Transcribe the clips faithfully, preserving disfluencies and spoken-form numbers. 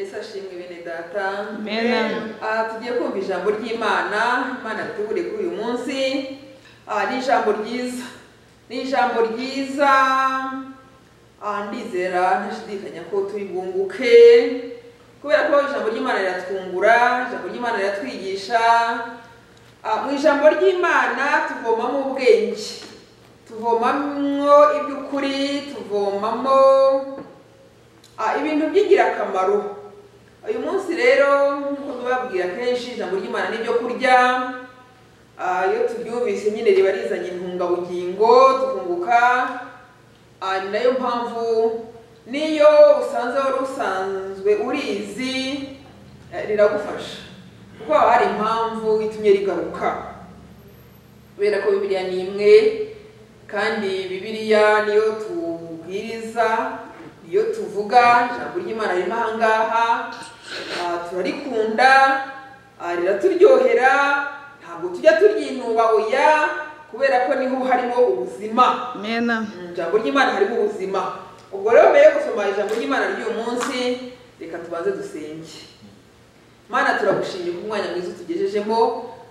Amen. Tugiye kumva ijambo ry'Imana, Imana tubure kuri uyu munsi. Ni ijambo ryiza, ni ijambo ryiza. Ndizera ntashidikanya ko tubibunguke. Kubera ko ijambo ry'Imana riratwungura, ijambo ry'Imana riratwigisha. Mu ijambo ry'Imana tuvomamo ubwenge, tuvomamo iby'ukuri, tuvomamo ibintu by'ingirakamaro. Uyu munsi rero nkuko tubabwira kenshi ijambo ry'Imana n'ibyo kurya, iyo tubyumvise nyine riba rizanye intungabugingo tukunguka. Ari nayo mpamvu niyo usanze wari usanzwe urizi riragufasha, kuko hari impamvu itumye rigaruka. Kubera ko Bibiliya ni imwe, kandi Bibiliya niyo tubwiriza, niyo tuvuga. Ijambo ry'Imana riri ahangaha, turarikunda, riraturyohera, ntabwo tujya turyinuba oya, kubera ko niho harimo ubuzima. Amen. Ijambo ry'Imana harimo ubuzima. Ubwo rero mbere yo gusoma ijambo ry'Imana ry'uyu munsi, reka tubanze dusenge. Mana, turagushimira ku mwanya mwiza tugejejemo.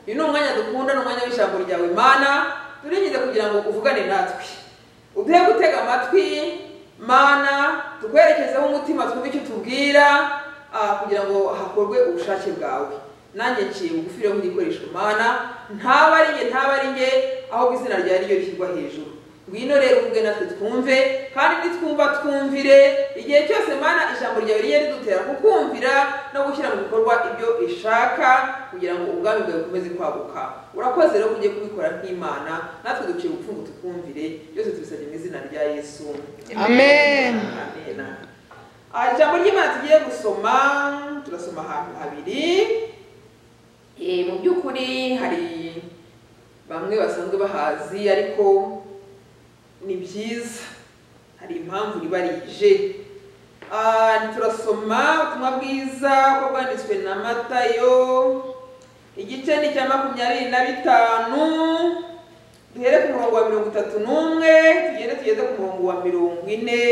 Uyu ni umwanya dukunda, ni umwanya w'ijambo ryawe Mana. Turinyize kugira ngo uvugane natwe, uduhe gutega amatwi Mana, tukwerekezeho umutima, twumve icyo tubwira, kugira ngo hakorwe ubushake bwawe. Nanjye ngiye bugufireho igikoresho Mana, ntaba ari nge ntaba ari nge ahubwo izina ryawe ryo rishyirwa hejuru. Ngwino rero uvuge natwe twumve, kandi nitwumva twumvire. Igihe cyose Mana ijambo ryawe riye ridutera kukumvira no gushyira mu bikorwa ibyo ishaka, kugira ngo ubwami bwawe bukomeze kwaguka. Urakoze rero kujye kubikora nk'Imana, natwe duciye ubupfungu tukumvire. Byose tubisabye mu izina rya Yesu. Amen. Amen. Ijambo ry'Imana tugiye gusoma, turasoma ahantu habiri. Mu by'ukuri hari bamwe basanzwe bahazi, ariko ni byiza, hari impamvu riba rije. Turasoma ubutumwa bwiza ko bwanditswe na Matayo, igice ni cya makumyabiri na bitanu, duhere ku murongo wa mirongo itatu n'umwe tugende tugeze ku murongo wa mirongo ine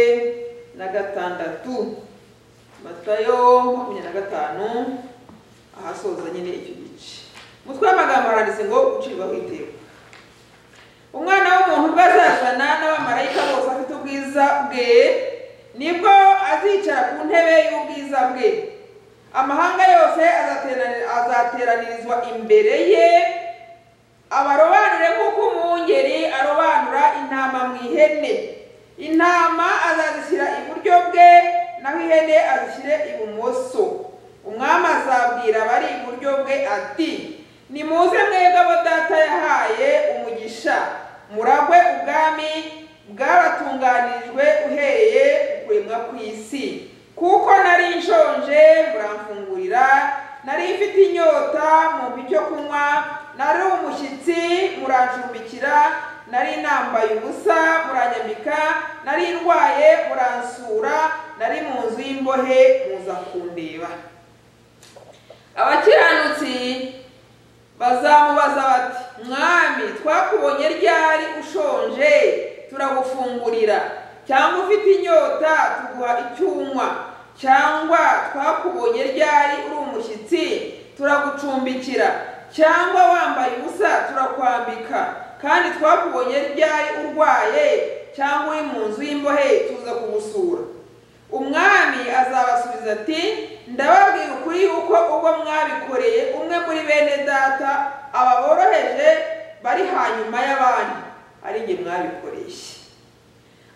na gatandatu. Matayo makumyabiri na gatanu, ahasoza nyine icyo gice. Umutwe w'amagambo haranditse ngo gucirwaho iteka. Umwana w'umuntu bazazana n'abamarayika bose afite ubwiza bwe, nibwo azicara ku ntebe y'ubwiza bwe. Amahanga yose azateranirizwa imbere ye, abarobanure nk'uko umwungeri arobanura intama mu ihene. Intama azazishyira iburyo bwe, naho ihene azishyire ibumoso. Umwami azabwira abari iburyo bwe ati: nimuze mwebwe abo Data yahaye umugisha, muragwe ubwami bw'abatunganirijwe uhereye kuremwa kw'isi. Kuko nari nshonje muramfungurira, nari mfite inyota mumpa icyo kunywa, nari umushyitsi murancumbikira, nari nambaye ubusa muranyambika, nari ndwaye muransura, nari mu nzu y'imbohe muza kundeba. Abakiranutsi bazamubaza bati: Mwami, twakubonye ryari ushonje turagufungurira, cyangwa ufite inyota tuguha icyunywa, cyangwa twakubonye ryari uri umushyitsi turagucumbikira, cyangwa wambaye ubusa turakwambika, kandi twakubonye ryari urwaye cyangwa uri mu nzu y'imbohe tuza kugusura. Umwami azabasubiza ati: ndababwira ukuri yuko ubwo mwabikoreye umwe muri bene Data ababoroheje bari hanyuma y'abandi, ari nge mwabikoreye.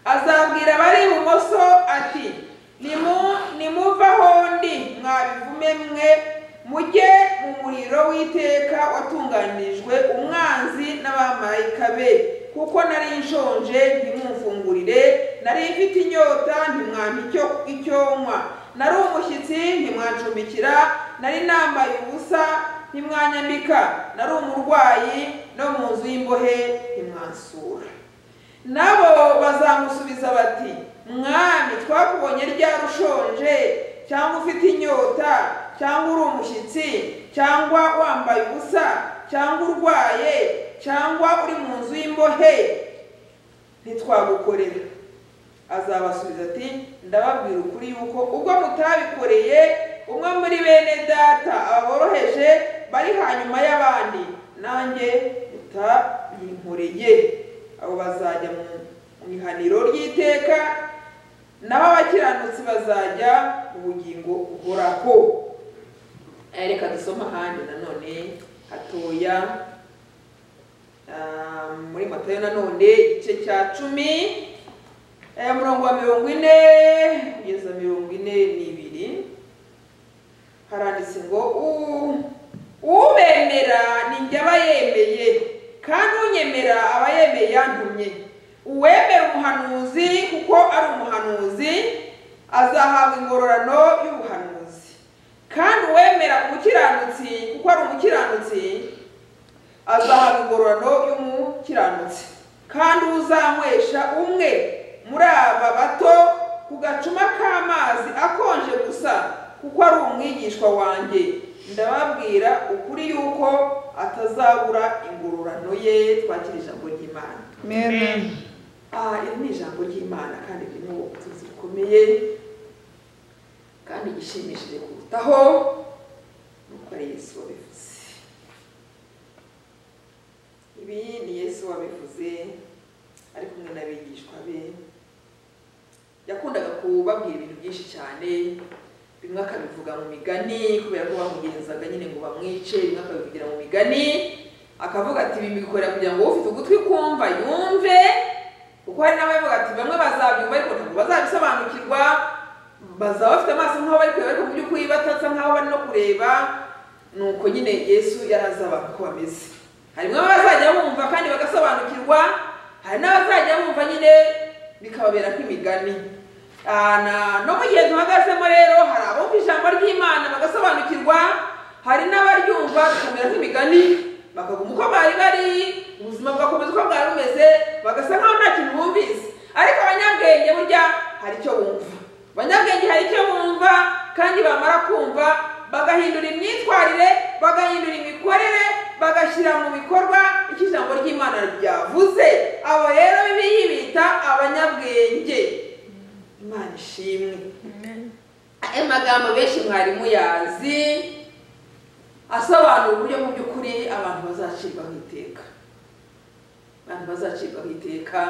Azabwira bari ibumoso ati: nimuvaho ndi mwabivume mwe, mujye mu muriro w'iteka watunganirijwe umwanzi n'abamarayika be. Kuko nari nshonje ntimumfungurire, nari mfite inyota ntimwampa icyo nywa, nari umushyitsi ntimwancumbikira, nari nambaye ubusa ntimwanyambika, nari umurwayi no mu nzu y'imbohe ntimwansura. Nabo bazamusubiza bati: Mwami, twakubonye ryari ushonje, cyangwa ufite inyota, cyangwa uri umushyitsi, cyangwa wambaye ubusa, cyangwa urwaye, cyangwa uri mu nzu y'imbohe ntitwagukorera. Azabasubiza ati: ndababwira ukuri yuko ubwo mutabikoreye umwe muri bene data aboroheje bari hanyuma y'abandi nanjye ntabinkoreye abo bazajya mu ihaniro ry'iteka naho abakiranutsi bazajya mu bugingo uhoraho. Reka dusoma handi nanone hatoya muri Matayo nanone igice cya cumi umurongo wa mirongo ine kugeza mirongo ine n'ibiri haranditse ngo ubemera ninjye aba yemeye kandi unyemera aba yemeye yantumye. Uwemera umuhanuzi kuko ari umuhanuzi azahabwa ingororano y'ubuhanuzi, kandi uwemera umukiranutsi kuko ari umukiranutsi azahabwa ingororano y'umukiranutsi, kandi uzanywesha umwe muri aba bato ku gacuma k'amazi akonje gusa kuko ari umwigishwa wanjye. Ndababwira ukuri yuko atazabura ingororano ye. Twakira ijambo ry'Imana. Amen. Ah, iri ni ijambo ry'Imana kandi rino ubutunzi bukomeye kandi gishimishije kurutaho nuko ari Yesu wabivuze. Ibi ni Yesu wabivuze ari kumwe n'abigishwa be. Yakundaga kubabwira ibintu byinshi cyane, bimwe akabivuga mu migani kubera ko bamugenzaga nyine ngo bamwice, bimwe akabivugira mu migani akavuga ati bimikorera kugira ngo ufite ugutwi kumva yumve, kuko hari n'abavuga ati bamwe bazabyumva ariko ntabwo bazabisobanukirwa, bazaba bafite amaso nkaho bari kureba ariko mu by'ukuri batatsa nkaho bari no kureba. Nuko nyine Yesu yaraza abantu ko bameze, harimo abazajya bumva kandi bagasobanukirwa, hari n'abazajya bumva nyine bikababera kw'imigani. Ana no mugihe duhagazemo rero hari abo ijambo ry'Imana bagasobanukirwa, hari n'abaryumva kumera nk'imigani bakaguma uko bari bari ubuzima bwakomeza uko bwari bumeze bagasa nkaho nta kintu bumvise. Ariko abanyabwenge burya hari icyo bumva, abanyabwenge hari icyo bumva kandi bamara kumva bagahindura imyitwarire, bagahindura imikorere, bagashyira mu bikorwa iki ijambo ry'Imana ryavuze. Abo rero bibi bita abanyabwenge. Imana ishimwe. Ayo magambo benshi mwarimu yazi asobanura uburyo mu by'ukuri abantu bazacirwa iteka, abantu bazacirwa iteka.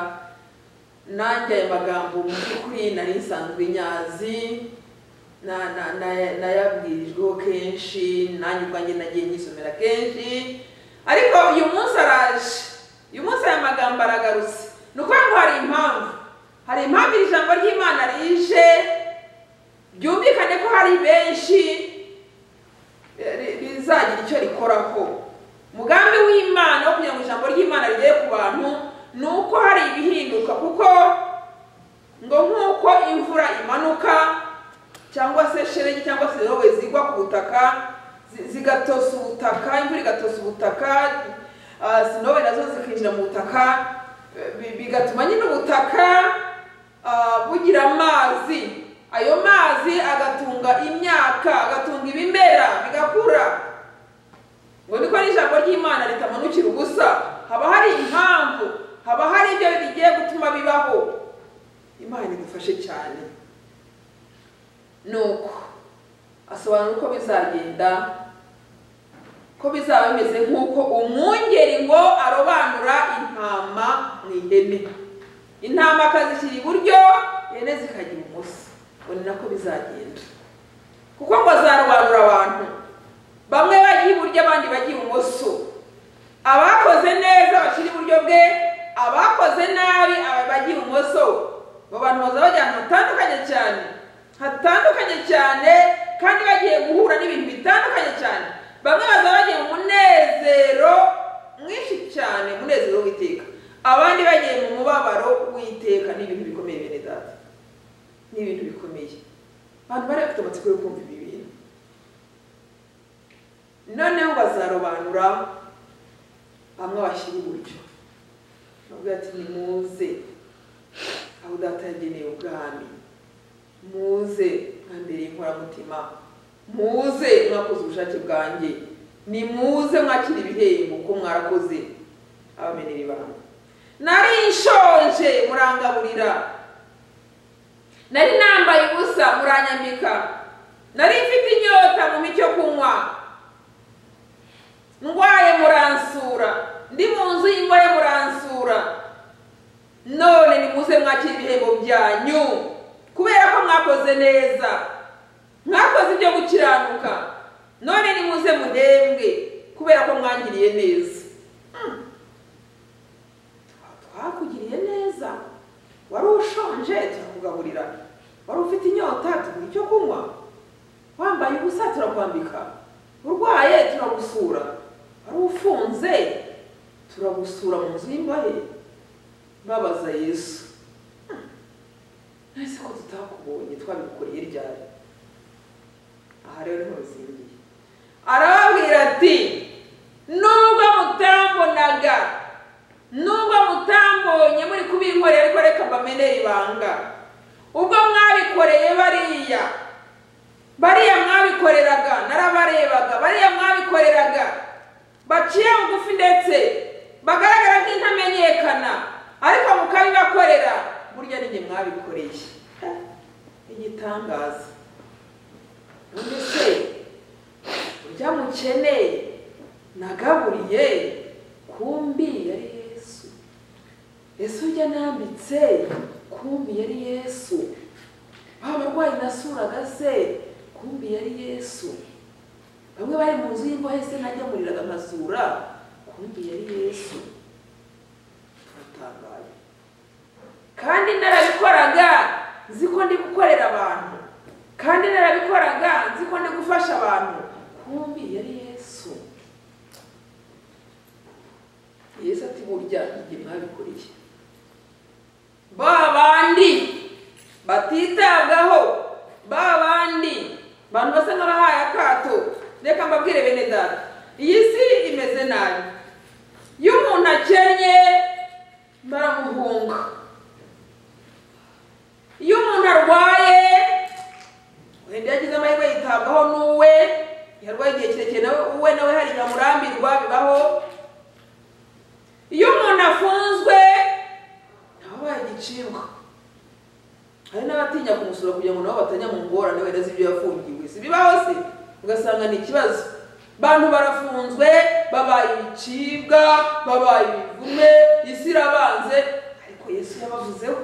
Nanjye ayo magambo mu by'ukuri nari nsanzwe nyazi, na na nayabwirijweho kenshi, nanjye ubwanjye nagiye nyisomera kenshi, ariko uyu munsi araje, uyu munsi aya magambo aragarutse. Ni ukuvuga ngo hari impamvu, hari impamvu ijambo ry'Imana rije byumvikane ko hari benshi bizagira icyo rikoraho. Mugambi w'Imana wo kugira ngo ijambo ry'Imana rigere ku bantu ni uko hari ibihinduka, kuko ngo nk'uko imvura imanuka cyangwa se shelegi cyangwa se rowe zigwa ku butaka zigatosa ubutaka, imvura igatosa ubutaka, sinowe nazo zikinjira mu butaka, bigatuma nyine ubutaka bugira amazi, ayo mazi agatunga imyaka, agatunga ibimera bigakura. Ngo niko n'ijambo ry'Imana ritamanukira gusa, haba hari impamvu, haba hari ibyo bigiye gutuma bibaho. Imana idufashe cyane. Nuko asobanura uko bizagenda, ko bizaba bimeze nk'uko umwungeri ngo arobanura intama mu ihene, intama akazishyira iburyo ihene zikajya ibumoso. Ubona nako bizagenda, kuko ngo azarobanura abantu bamwe bagiye iburyo abandi bagiye ibumoso, abakoze neza bashyira iburyo bwe, abakoze nabi bagiye ibumoso. Abo bantu bazabajyana hatandukanye cyane, hatandukanye cyane, kandi bagiye guhura n'ibintu bitandukanye cyane. Bamwe bazabagiye mu munezero mwinshi cyane, umunezero w'iteka, abandi bagiye mu mubabaro w'iteka. N'ibintu bikomeye bene data, n'ibintu bikomeye. Abantu bari bafite amatsiko yo kumva ibi bintu, noneho bazarobanura bamwe bashyira iburyo bavuga ati nimuze aho data yageneye ubwami, muze mwambereye inkoramutima, muze mwakoze ubushake bwanjye, ni muze mwakira ibihembo ko mwarakoze abameneri banyu. Nari nshonje murangaburira, nari nambaye ubusa muranyambika, Nari mfiti nyota mumicho kunywa. Ngwaye muransura. Ndi munzi ngwaye muransura. None ni muze mwakira ibihembo byanyu. Kubera ko mwakoze neza. Mwakoze ibyo gukiranuka. None ni muze muhembwe. Kubera ko mwangiriye neza. Hmm. Twakugiriye neza. Wari ushonje tukugaburira. Wari ufite inyota tukucyo kunywa. Wambaye ubusa turakwambika, urwaye turagusura, ari ufunze turagusura mu nzu y'imbahe. Babaza Yesu, ese ko tutakubonye twabikoreye ryari? Aha rero niho bizingiye. Arababwira ati nubwo mutambonaga, nubwo mutambonye muri kubinkorera, ariko reka mbamenere ibanga. Ubwo mwabikoreye bariya, bariya mwabikoreraga, narabarebaga, bariya mwabikoreraga, baciye bugufi ndetse bagaragara nk'intamenyekana, ariko mukabibakorera, burya ninye mwabikoreye. Igitangaza. None se urya mukene nagaburiye kumbi yari Yesu, Yesu urya nambitse kumbi yari Yesu, abarwayi nasuraga se kumbi yari Yesu, bamwe bari mu nzu y'imbohe se najya muriraga masura, kumbi yari Yesu. Turatangaye. Kandi narabikoraga ziko ndi gukorera abantu, kandi narabikoraga ziko ndi gufasha abantu, kumbi yari Yesu. Yesu ati burya igihe mwabikuriye babandi batitabwaho, babandi bantu basa n'abahaye akato. Reka mbabwire bene data, iyi si imeze nabi. Iyo umuntu akenye baramuhunga, iyo umuntu arwaye wenda yagize amahirwe yitabwaho n'uwe yarwaye igihe kirekire, uwe nawe hari nyamurambirwa bibaho. Iyo umuntu afunzwe nawe yagicibwa, hari n'abatinya kumusura kugira ngo nabo batanya mu ngorane wenda z'ibyo yafungiwe, si bibaho se? Ugasanga ni ikibazo. Bantu barafunzwe, babaye ibicibwa, babaye ibivume, isi irabanze, ariko Yesu yabavuzeho.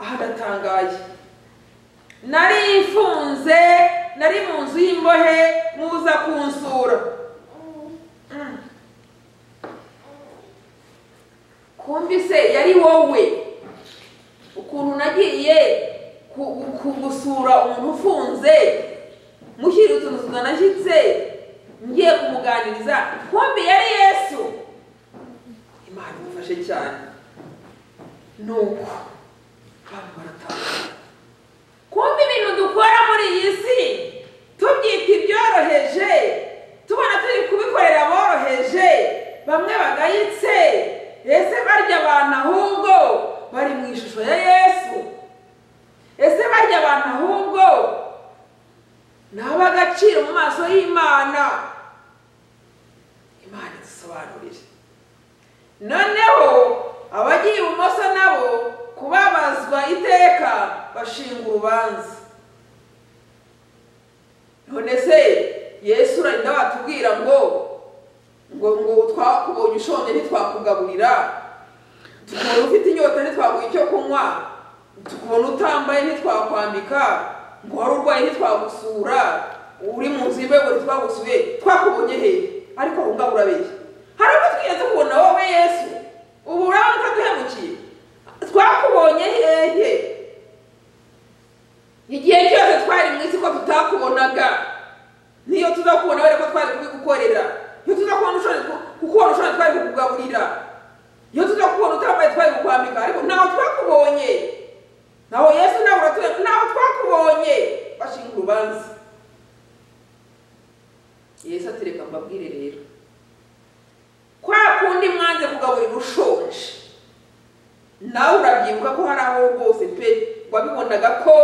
Aha ndatangaye. Nari ifunze, nari mu nzu y'imbohe, muza kunsura. Kumbi se yari wowe ukuntu nagiye kugusura umuntu ufunze, mushyira utuntu tunanashyitse, ngiye kumuganiriza, kumbi yari Yesu. Imana imufashe cyane. Nuko abantu baratanga. Kumbi ibintu dukora muri iyi si tubyita ibyoroheje, tubona turi kubikorera boroheje, bamwe bagayitse, ese barya abantu ahubwo bari mu ishusho ya Yesu. Ese barya abantu ahubwo n'abagaciro mu maso y'Imana. Imana isobanurira. Noneho abagiye ibumoso nabo kubabazwa iteka bashinga urubanza. None se Yesu arinda watubwira ngo ngo ngo twakubonye ushonje ntitwakugaburira, tukubona ufite inyota ntitwaguha icyo kunywa, tukubona utambaye ntitwakwambika, ngo wari urwaye ntitwagusura, uri mu nzu y'imbohe ntitwagusuye, twakubonye he? Ariko ungabura beye. Hari ubwo twigeze kubona wowe Yesu, ubu urabona utaduhemukiye, twakubonye hehe? Igihe cyose twari mu isi ko tutakubonaga, niyo tuzakubona wera ko twari kubigukorera, iyo tuzakubona ushonje kuko ushonje twari kukugaburira, iyo tuzakubona utambaye twari kukwambika, ariko nawe twakubonye. Naho Yesu nawe uratuye, nawe twakubonye, bashinga urubanza. Yesu ati reka mbabwire rero, kwa kundi mwanze kugaburira ushonje, nawe urabyibuka ko hari aho rwose pe wabibonaga ko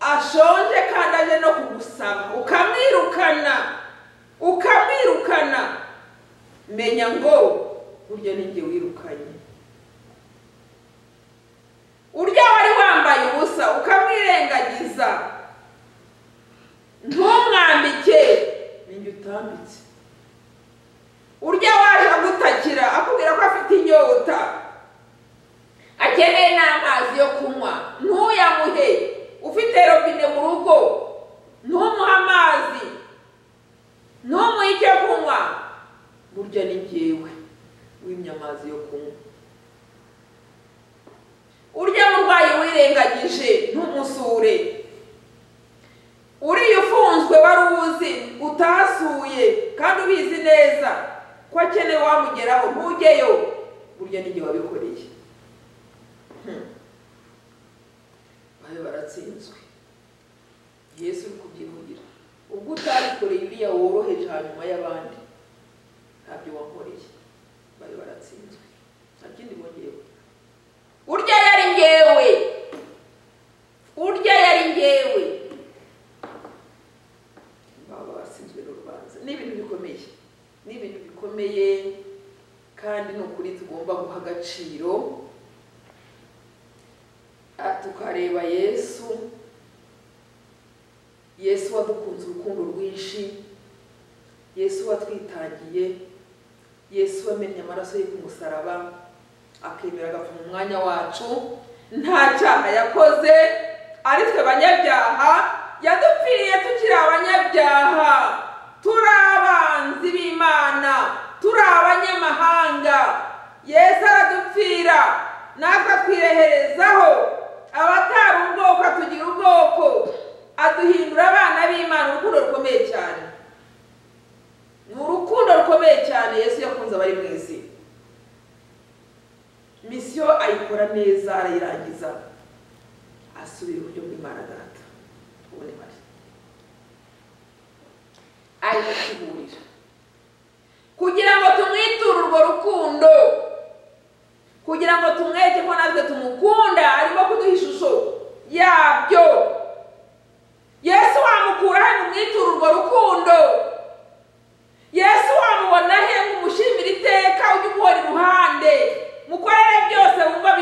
ashonje kandi aje no kugusaba, ukamwirukana ukamwirukana. Menya ngo burya ni njye wirukanye. Urya wari wambaye ubusa ukamwirengagiza, ukuri utasuye kandi ubizi neza ko akene wamugeraho ntugeyo burya nige wabikoreye bayo baratsinzwe Yesu kubyivugira ubwo utarikoreye uriya woroheje hanyuma y'abandi ntabyo wakoreye bayo baratsinzwe akindi bongeye urya yari ngewe urya yari ngewe n'ibintu bikomeye n'ibintu bikomeye kandi no kuri tugomba guha agaciro atukareba Yesu Yesu wadukunze urukundo rwinshi Yesu watwitangiye Yesu wamennye amaraso ye ku musaraba akemera agapfa mu mwanya wacu nta cyaha yakoze ari twe banyabyaha yadupfiriye tukiri abanyabyaha Turi abanzi b'Imana, turi abanyamahanga, Yesu aradupfira, natwe twireherezaho, abatari ubwoko tugira ubwoko, aduhindura abana b'Imana urukundo rukomeye cyane. Ni urukundo rukomeye cyane Yesu yakunze abari mu isi. Misiyo ayikora neza arayirangiza, asubira uburyo bw'Imana data. Ubone bari. Ayikubira kugira ngo tumwiture urwo rukundo kugira ngo tumwete ko natwe tumukunda arimo kuduha ishusho yabyo Yesu amukura mu mwiture urwo rukundo Yesu amubona he umushimira iteka ujye umuhora iruhande mukorere byose wumva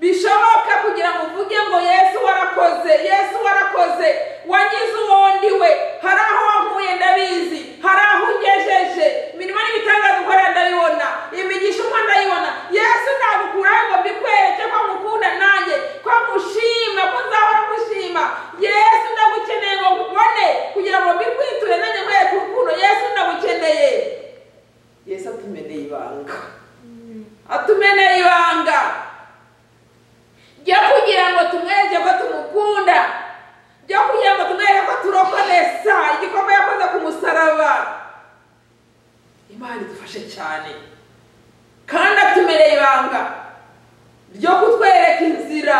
bishoboka kugira ngo uvuge ngo Yesu warakoze Yesu warakoze wangize uwondiwe hari aho wamuye ndabizi hari aho ugejeje imirimo n'ibitangaza ukora ndabibona imigisha umwe ndayibona Yesu ndagukuraho ngo mbikwereke ko mukunda nanjye ko mushima ko nzahora mushima Yesu ndagukeneye ngo ubone kugira ngo mbikwiture nanjye nkwereke urukundo Yesu ndagukeneye Yesu atumeneye ibanga atumeneye ibanga Jya kugira ngo tumweze ko tumukunda jya kugira ngo tumweze ko turokonesa igikombe yakoze ku musaraba Imana idufashe cyane kandi atumereye ibanga ryo kutwereka inzira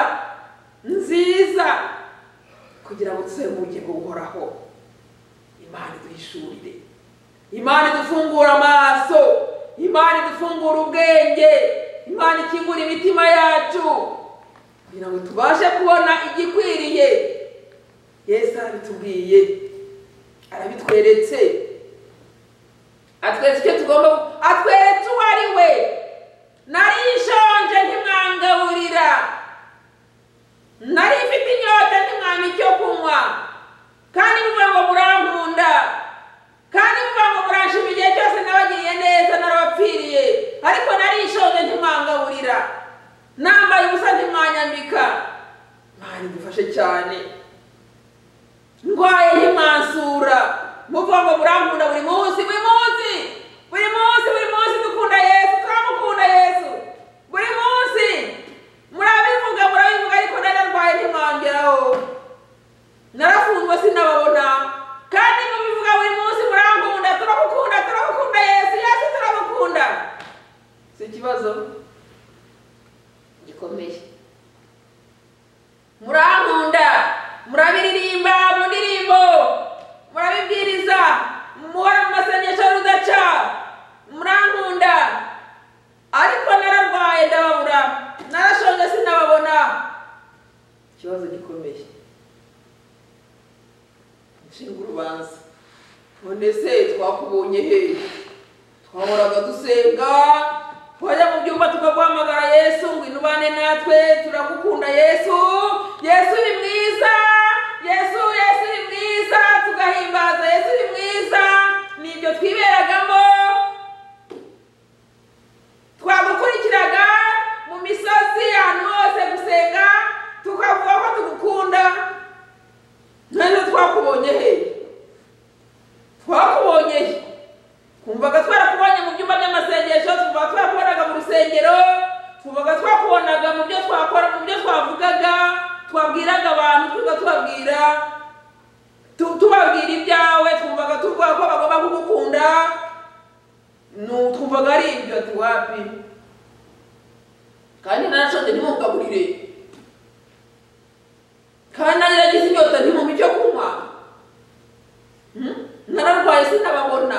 nziza kugira ngo tuze mu bugingo buhoraho Imana iduhishurire Imana idufungura amaso Imana idufungura ubwenge Imana ikingura imitima yacu kugira ngo tubashe kubona igikwiriye Yesu arabitubwiye arabitweretse atweretse tugomba atweretse uwari we nari ishonje ntimwangaburira nari mfite inyota ntimwampa icyo kunywa kandi muvuga ngo murankunda kandi muvuga ngo muranshima igihe cyose nabagiriye neza narabapfiriye ariko nari ishonje ntimwangaburira Nambaye ubusa ntimwanyambika Imana idufashe cyane ndwaye ntimwansura muvuga ngo murankunda buri munsi buri munsi buri munsi buri munsi dukunda Yesu turamukunda Yesu buri munsi murabivuga murabivuga ariko nararwaye ntimwangeraho narafungwa sinababona kandi mubivuga buri munsi murankunda turamukunda turamukunda Yesu Yesu turamukunda si ikibazo gikomeye murankunda murabiririmba mu ndirimbo murabibwiriza muhora mu masengesho rudaca murankunda ariko nararwaye ndababura narashonje sinababona ikibazo gikomeye nshinga urubanza none se twakubonye he twahoraga dusenga Wajya mu byumba tukaguhamagara Yesu ngo inubane natwe turakukunda Yesu Yesu ni mwiza Yesu Yesu ni mwiza tugahimbaza Yesu ni mwiza nibyo twiberagamo twagukurikiraga mu misozi ahantu hose gusenga tukavuga ko tugukunda none twakubonye he twakubonye kumvaga twarakubonye mu byumba by'amasengesho Sengero tuvuga twakonaga mu byo twakora mu byo twavugaga twabwiraga abantu tuba twabwira tubabwira ibyawe twumvaga kwa kwa kwa kukukunda nutumva gari ibyo ati wapi kandi narashonje ntimugaburire kandi nageragize inyota ntimubi cyo kunywa nararwaye sinababona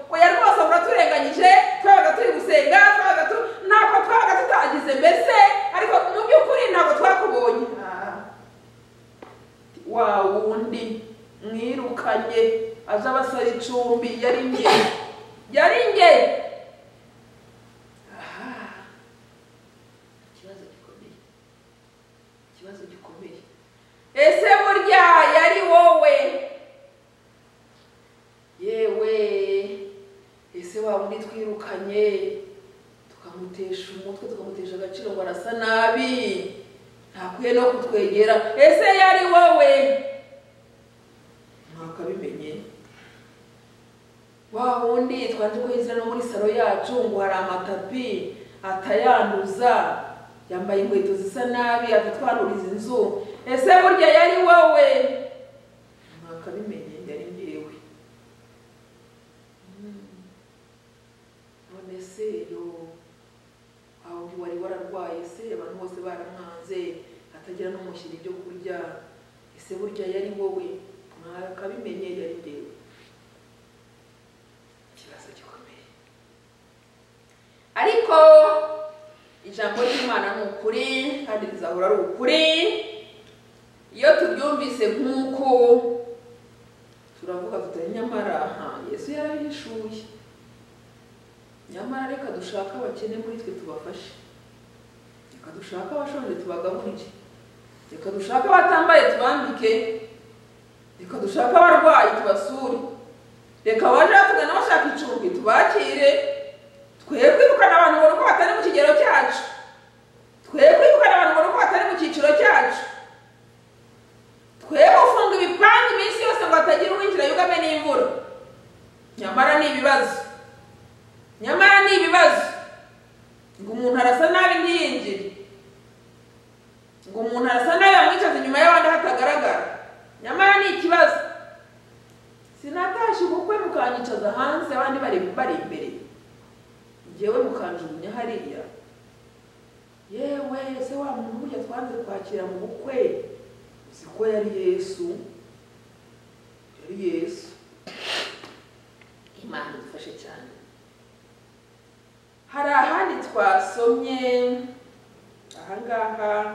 ko yari rwose muraturenganyije twabaga turi gusenga twabaga tu ntabwo twabaga tutagize mbese ariko mu byukuri ntabwo twakubonye wa wundi mwirukanye Azaba sari chumbi yaringe yaringe ah kibazo gikomeye kibazo gikomeye ese burya yari wowe yewe ese wabundi twirukanye tukamutesha umutwe tukamutesha agaciro ngo arasa nabi ntakwiye no kutwegera ese yari wowe nakabimenye Wa wundi twaje kwizira no muri salo yacu ngo hari amatapi atayanduza yambaye inkweto zisa nabi atatwaruriza inzu ese burya yari wowe nakabimenye yari ngirewe none se yo aho wari wararwaye se abantu bose baramwanze atagira no mushyira ibyo kurya ese burya yari wowe nakabimenye yari ngirewe Ariko ijambo ry'Imana n'ukuri kandi bizahora ari ukuri iyo tubyumvise nkuko turavuga tutanyamara aha Yesu yarahishuye nyamara reka dushaka abakene muri twe tubafashe reka dushaka abashonje tubagaburire reka dushaka abatambaye tubambike reka dushaka abarwayi tubasure reka abaje batugana bashaka icumbi tubakire Twebwe kwirukana abantu boro ko batari mu kigero cyacu. Twebwe kwirukana abantu boro ko batari mu kiciro cyacu. Twebwe ufunga ibipangu iminsi yose ngo atagira uwinjira yugame n'imvura. Nyamara ni ibibazo. Nyamara ni ibibazo. Ngo umuntu arasa nabi ntiyinjire. Ngo umuntu arasa nabi amwicaza inyuma y'abandi hatagaragara. Nyamara ni ikibazo. Sinatashi ubukwe mukanyicaza hanze abandi bari bari imbere. Yewe mukanjugunya hariya yewe se wa muntu yatwanze kwakira mu bukwe siko yari Yesu yari Yesu Imana idufashe cyane hari ahandi twasomye aha ngaha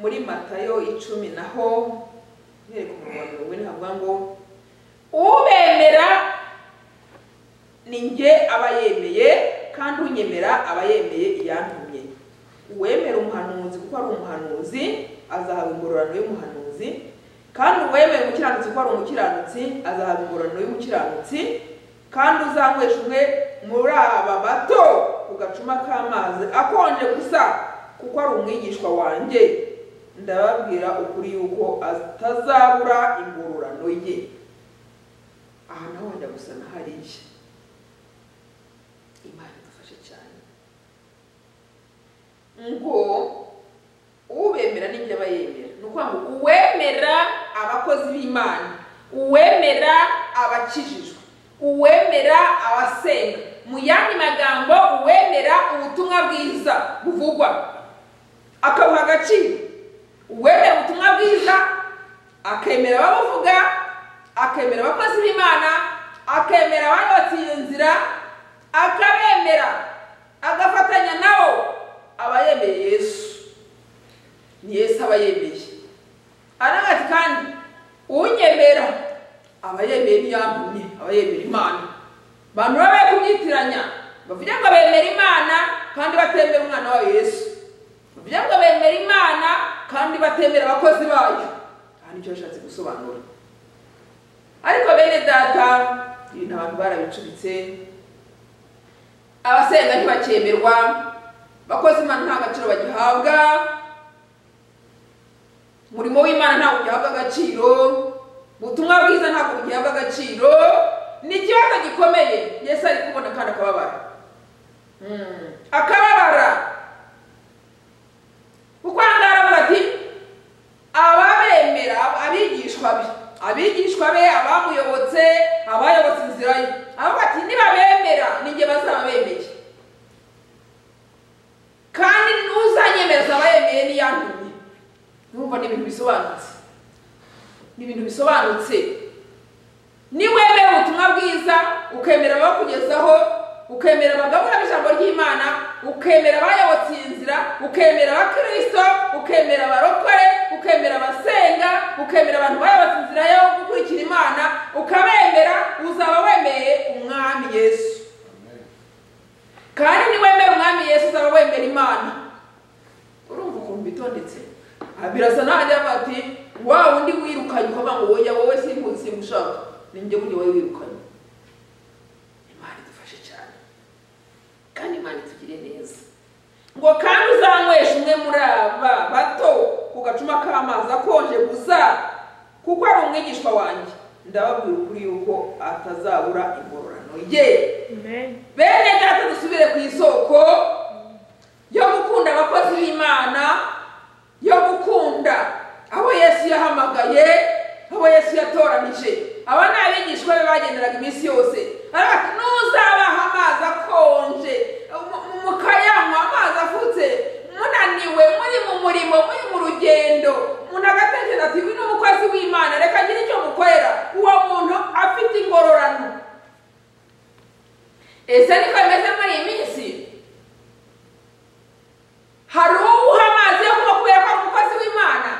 muri Matayo icumi naho yere ku murongo we ntabwo ngo ubemera ninge abayemeye kandi unyemera abayemeye iyantumye uwemera umuhanuzi kuko ari umuhanuzi azaha ingororano y'umuhanuzi kandi uwemera umukiranutsi kuko ari umukiranutsi azaha ingororano y'umukiranutsi kandi uzanyweshwe muri aba bato kugacuma k'amazi akonje gusa kuko ari umwigishwa wanjye ndababwira ukuri yuko atazabura ingororano ye aha naho njya gusa na hariya Imana ngo ubemera n'ibyo abayemera nuko uwemera abakozi b'Imana uwemera abakijijwe uwemera abasenga mu yandi magambo uwemera ubutumwa bwiza buvugwa akabuha agaciro uwemera ubutumwa bwiza akemera abavuga akemera abakozi b'Imana akemera abayobotse iyo nzira akabemera agafatanya nabo abayemeye Yesu ni Yesu abayemeye arangati kandi unyemera abayemeye n'iyamye abayemera Imana bantu babaye kubyitiranya bavuga ngo bemera Imana kandi batemera umwana wa Yesu bavuga ngo bemera Imana kandi batemera abakozi bayo kandi cyo ashatse gusobanura ariko bene data ibintu abantu barabicuritse abasenga ntibakemerwa bakoze imana nta gaciro bagihabwa murimo w'imana nta guhabwa agaciro ubutumwa bwiza nta guhabwa agaciro ni ikibazo gikomeye Yesu ari kubona kandi akababara mm akababara ukwangara bati ababemera abigishwa bi abigishwa be abamuyobotse abayobotse inzira ye abo bati nibabemera ninge bazabemeye kandi nuzanyemereza abayemeye ni yantumye numva ni ibintu bisobanutse ni ibintu bisobanutse niwemera ubutumwa bwiza ukemera abakugezaho ukemera abagabura ijambo ry'Imana ukemera abayobotse inzira ukemera abakristo ukemera abarokore ukemera abasenga ukemera abantu bayobotse inzira yo gukurikira Imana ukabemera uzaba wemeye umwami Yesu kandi niwemera umwami Yesu uzaba wemera Imana urumva ukuntu bitondetse abirasa naje bati wa undi wirukanye koma ngo woya wowe simpunzi mushaka ninge kuri wowe wirukanye kandi Imana itugire neza ngo kandi uzanywesha umwe muraba bato kugacuma kamaza konje guza kuko ari umwigishwa wanjye ndababwira kuri yuko atazabura ingororano ye amen bene data dusubire ku isoko yo gukunda abakozi b'Imana yo gukunda aho Yesu yahamagaye aho Yesu yatoranije aba nabigishwa be bagenderaga iminsi yose ariko nuzabaha amazi akonje mukayanywa amazi afutse munaniwe muri mu murimo muri mu rugendo munagatekereza ati bino umukozi w'Imana reka ngira icyo mukorera uwo muntu afite ingororano ese ni kwemeze muri iminsi hari uwuha amazi yo kubera ko umukozi w'Imana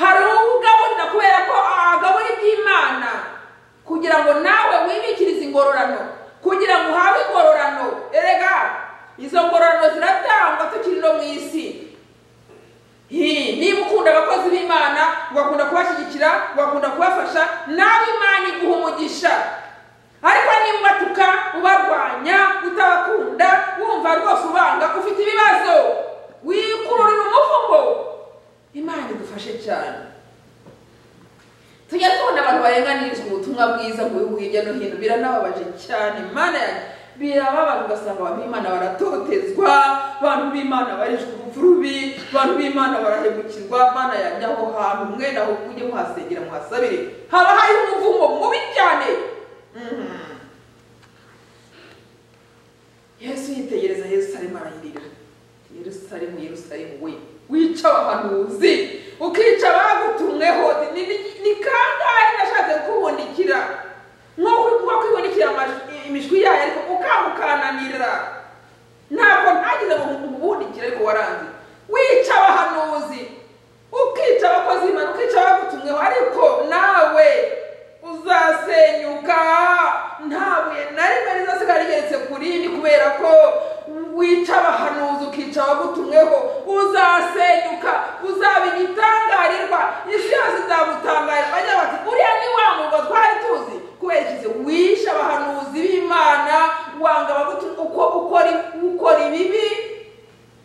hari uwugaburira kubera ko agabura iby'Imana kugira ngo nawe wibikirize ingororano kugira ngo uhawe ingororano erega izo ngororano ziratangwa tukiri no mu isi hi niba ukunda abakozi b'Imana ugakunda kubashyigikira ugakunda kubafasha nawe Imana iguha umugisha ariko niba tuka ubarwanya utabakunda wumva rwose ubanga ufite ibibazo wikururira umufuko Imana idufashe cyane tujya tubona abantu barenganirizwa ubutumwa bwiza mu bihugu hirya no hino biranababaje cyane Imana birababaje ugasanga abantu b'Imana baratotezwa abantu b'Imana barijwe ubupfurubi abantu b'Imana barahemukirwa Imana yanyaho hantu mwe naho kujye muhasengera muhasabire haba hari umuvumo mubi cyane Yesu yitegereza Yerusalemu arahirira Yerusalemu Yerusalemu we wica abahanuzi ukica bagutumweho ni kangahe nashatse kubonekira nk'uko kuba kwibonekira imishwi yayo ariko ukamukananira ntabwo ntagize ngo nkubundikire ariko waranze wica abahanuzi ukica abakozi b'Imana ukica bagutumweho ariko nawe uzasenyuka ntawe nari nari zasigarigetse kuri ni kubera ko wica abahanuzi ukica bagutumweho uzasenyuka uzabigitangarirwa ishyose zabutangarira bajya bati uriya ni wa muntu twari tuzi kubekize wisha abahanuzi b'Imana wanga bagutumwe uko ukora ukora ibibi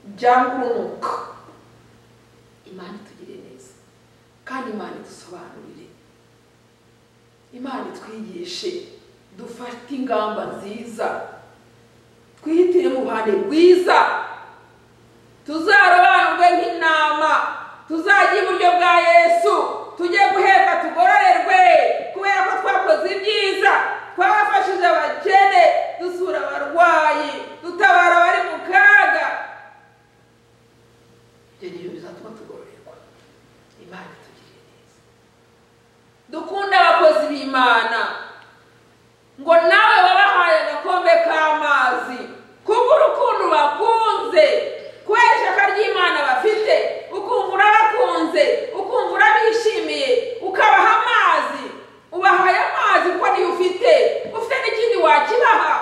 byangunuka Imana tugire neza kandi Imana dusobanurire Imana twigishe dufate ingamba nziza twihitire mu ruhande rwiza tuzarobanurwe nk'intama tuzajya iburyo bwa Yesu tujye guheka tugororerwe kubera ko twakoze ibyiza twabafashije abakene dusura abarwayi dutabara abari mu kaga ibyo bizatuma tugororerwa Imana tugire neza dukunda abakozi b'Imana ngo nawe babahaye agakombe k'amazi kuko urukundo bakunze kweshyaka ry'Imana bafite ukumvura bakunze ukumvura bishimiye ukabaha amazi ubahaye amazi kuko niyo ufite ufite n'ikindi wakibaha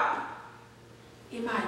Imana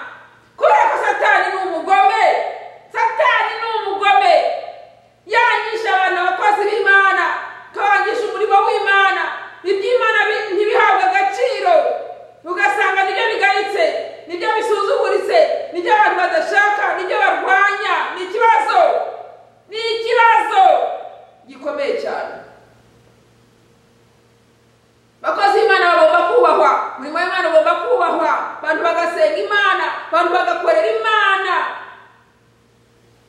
kubera ko satani ni umugome satani ni umugome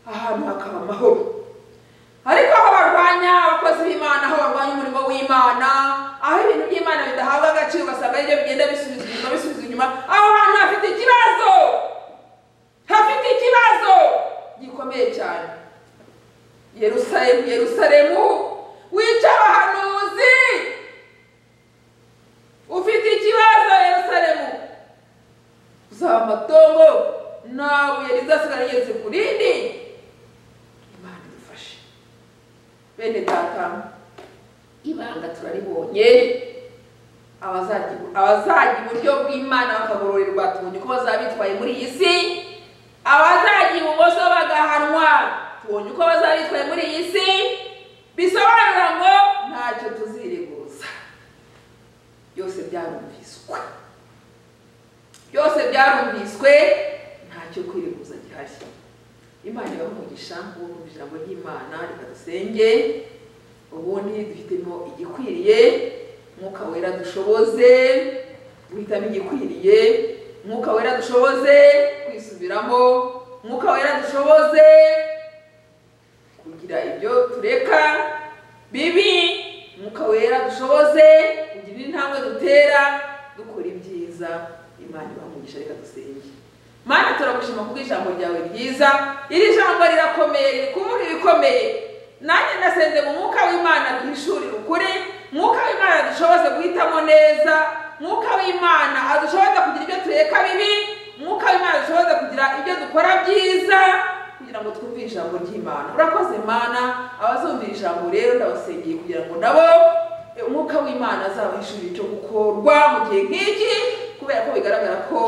ahantu ariko aho barwanya abakozi b'Imana aho barwanya umurimo w'Imana aho ibintu by'Imana bidahabwa agaciro basanga ibyo bigenda bisubizwa bisubizwa inyuma aho hantu hafite ikibazo hafite ikibazo gikomeye cyane Yerusalemu Yerusalemu wica abahanuzi ufite ikibazo Yerusalemu uzaba amatongo nawe rizasigara yeze kurindi Imana idufashe bene data ibanga turaribonye abazaji abazaji mu buryo bw'Imana bakagororerwa tubonye ko bazabitwaye muri iyi si abazaji mu moso bagahanwa tubonye ko bazabitwaye muri iyi si bisobanura ngo ntacyo tuziriguza byose byarumviswe byose byarumviswe ntacyo kwiriguza gihari Imana yabamugisha ngo ijambo ry'Imana rikadusenge ubundi dufitemo igikwiriye mwuka wera dushoboze guhitamo igikwiriye mwuka wera dushoboze kwisubiramo mwuka wera dushoboze kugira ibyo tureka bibi mwuka wera dushoboze kugira intambwe dutera dukora ibyiza Imana yabamugisha rikadusenge Mana turagushima kubw'ijambo ryawe ryiza iri jambo rirakomeye kuvuga ibikomeye nanjye nasenze mu mwuka w'Imana twishurira ukuri mwuka w'Imana adushoboze guhitamo neza mwuka w'Imana adushoboze kugira ibyo tureka bibi mwuka w'Imana adushoboze kugira ibyo dukora byiza kugira ngo twumve ijambo ry'Imana urakoze Mana abazumvira ijambo rero ndabasengeye kugira ngo nabo umwuka w'Imana azabahishurira icyo gukorwa mu gihe nk'iki kubera ko bigaragara ko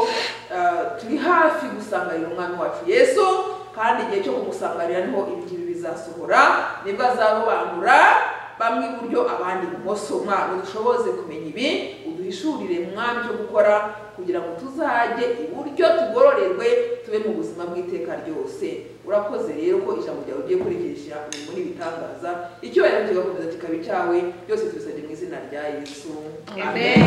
turi hafi gusangarira umwami wacu Yesu kandi igihe cyo kumusangarira niho ibintu bizasohora nibwo azabubangura bamwe buryo abandi bose umwana udushoboze kumenya ibi uduhishurire umwami cyo gukora kugira ngo tuzajye iburyo tugororerwe tube mu buzima bw'iteka ryose urakoze rero ko ijambo ryawe ugiye kurigisha umurimo n'ibitangaza icyo wari kigakomeza kikaba icyawe byose tubisabye mu izina rya Yesu amen